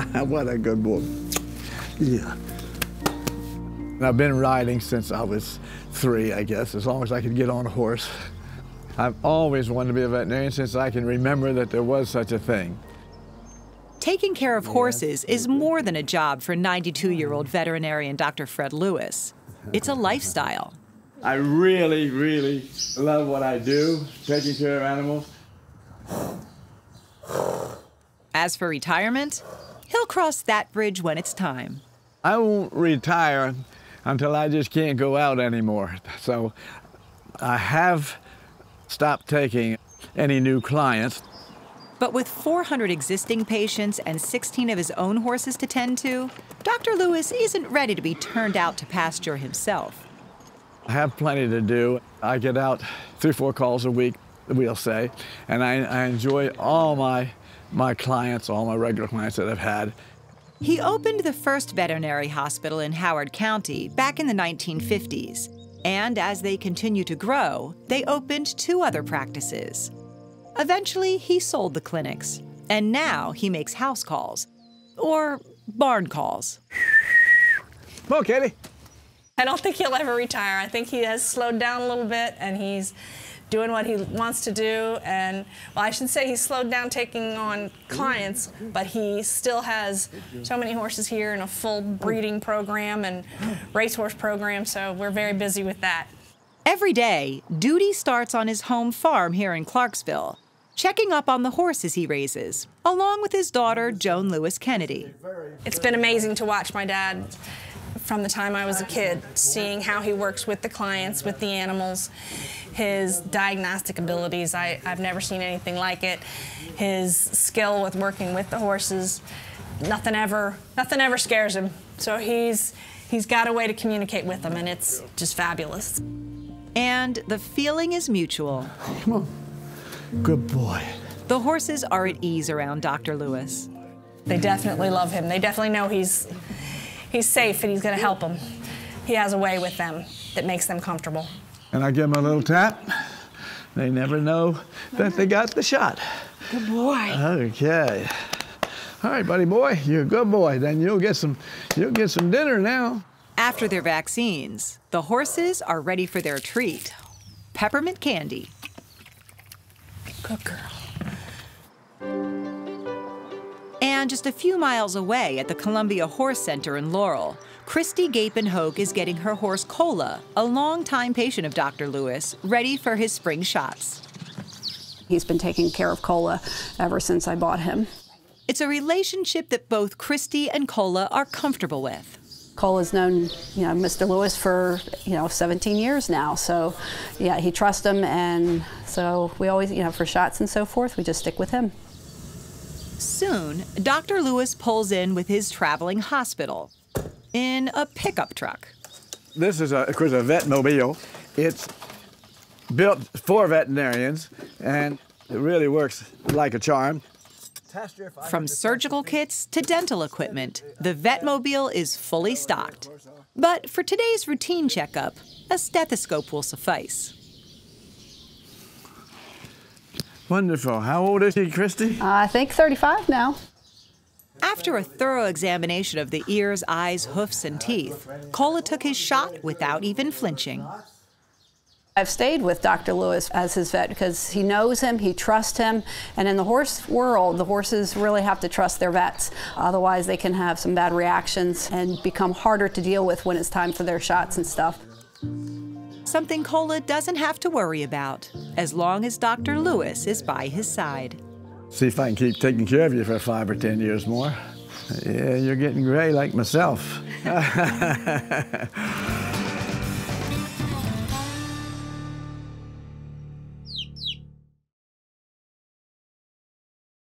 What a good boy. Yeah. I've been riding since I was 3, I guess, as long as I could get on a horse. I've always wanted to be a veterinarian since I can remember that there was such a thing. Taking care of horses is more than a job for 92-year-old veterinarian Dr. Fred Lewis. It's a lifestyle. I really, really love what I do, taking care of animals. As for retirement, he'll cross that bridge when it's time. I won't retire until I just can't go out anymore. So I have stopped taking any new clients. But with 400 existing patients and 16 of his own horses to tend to, Dr. Lewis isn't ready to be turned out to pasture himself. I have plenty to do. I get out 3 or 4 calls a week, we'll say, and I enjoy all my clients, all my regular clients that I've had. He opened the first veterinary hospital in Howard County back in the 1950s. And as they continue to grow, they opened 2 other practices. Eventually, he sold the clinics, and now he makes house calls, or barn calls. Come on, Katie. I don't think he'll ever retire. I think he has slowed down a little bit, and he's doing what he wants to do. And, well, I should say he's slowed down taking on clients, but he still has so many horses here and a full breeding program and racehorse program, so we're very busy with that. Every day, duty starts on his home farm here in Clarksville, checking up on the horses he raises, along with his daughter, Joan Lewis Kennedy. It's been amazing to watch my dad from the time I was a kid, seeing how he works with the clients, with the animals, his diagnostic abilities. I've never seen anything like it. His skill with working with the horses, nothing ever scares him. So he's got a way to communicate with them, and it's just fabulous. And the feeling is mutual. Come on. Good boy. The horses are at ease around Dr. Lewis. They definitely love him. They definitely know he's safe and he's going to help them. He has a way with them that makes them comfortable. And I give them a little tap. They never know that they got the shot. Good boy. Okay. All right, buddy boy, you're a good boy. Then you'll get some dinner now. After their vaccines, the horses are ready for their treat, peppermint candy. Good girl. And just a few miles away at the Columbia Horse Center in Laurel, Christy Gapenhoek is getting her horse Cola, a longtime patient of Dr. Lewis, ready for his spring shots. He's been taking care of Cola ever since I bought him. It's a relationship that both Christy and Cola are comfortable with. Cola's known, Mr. Lewis for, 17 years now. So, yeah, he trusts him, and so we always, for shots and so forth, we just stick with him. Soon, Dr. Lewis pulls in with his traveling hospital in a pickup truck. This is, of course, a vet mobile. It's built for veterinarians, and it really works like a charm. From surgical kits to dental equipment, the Vetmobile is fully stocked. But for today's routine checkup, a stethoscope will suffice. Wonderful. How old is he, Christy? I think 35 now. After a thorough examination of the ears, eyes, hoofs, and teeth, Cola took his shot without even flinching. I've stayed with Dr. Lewis as his vet because he knows him, he trusts him, and in the horse world, the horses really have to trust their vets. Otherwise, they can have some bad reactions and become harder to deal with when it's time for their shots and stuff. Something Cola doesn't have to worry about as long as Dr. Lewis is by his side. See if I can keep taking care of you for 5 or 10 years more. Yeah, you're getting gray like myself.